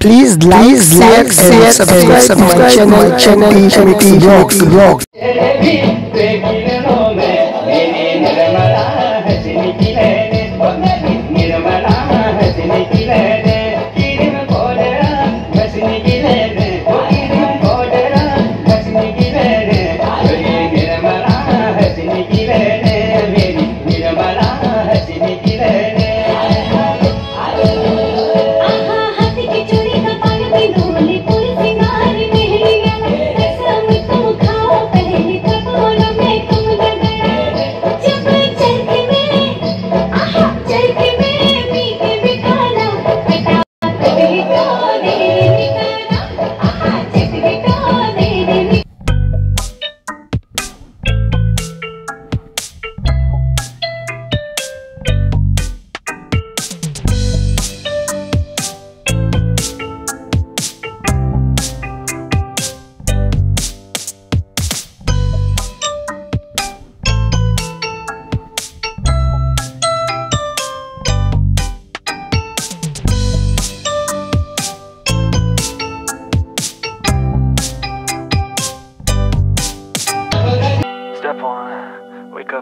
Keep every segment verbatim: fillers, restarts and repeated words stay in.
Please like, share, share, subscribe to my channel, channel, T M T Vlogs.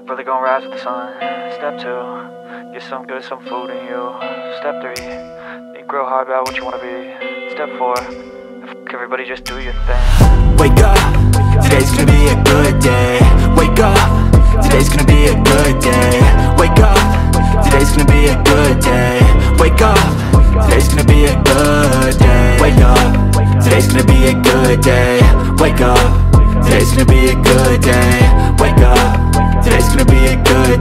Really gonna rise with the sun. Step two, get some good, some food in you. Step three, think real hard about what you wanna be. Step four, fuck everybody, just do your thing. Wake up, today's gonna be a good day. Wake up, today's gonna be a good day. Wake up, today's gonna be a good day. Wake up, today's gonna be a good day. Wake up, today's gonna be a good day. Wake up, today's gonna be a good day. Wake up. Today's gonna be a good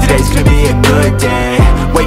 Today's gonna be a good day. Wake